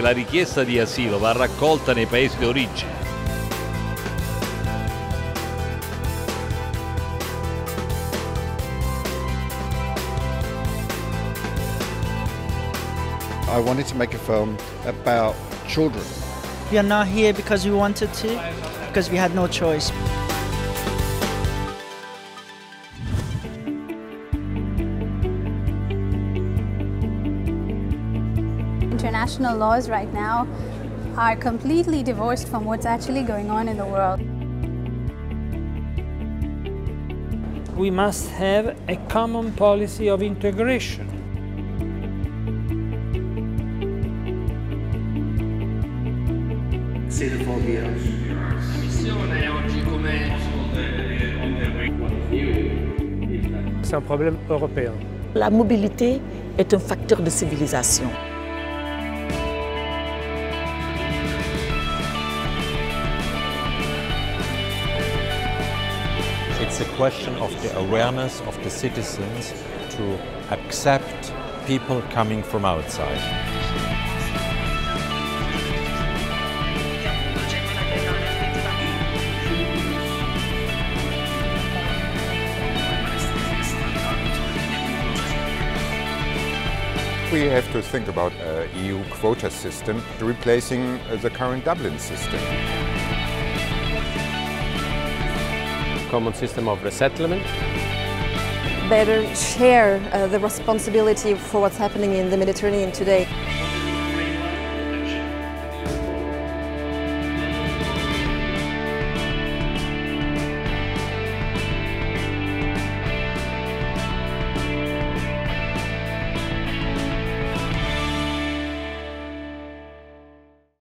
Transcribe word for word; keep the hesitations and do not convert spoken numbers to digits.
La richiesta di asilo va raccolta nei paesi d'origine. I wanted to make a film about children. We are not here because we wanted to, because we had no choice. International laws right now are completely divorced from what's actually going on in the world. We must have a common policy of integration. C'est un problème européen. La mobilité est un facteur de civilisation. It's a question of the awareness of the citizens to accept people coming from outside. We have to think about an E U quota system replacing the current Dublin system. Common system of resettlement. Better share uh, the responsibility for what's happening in the Mediterranean today.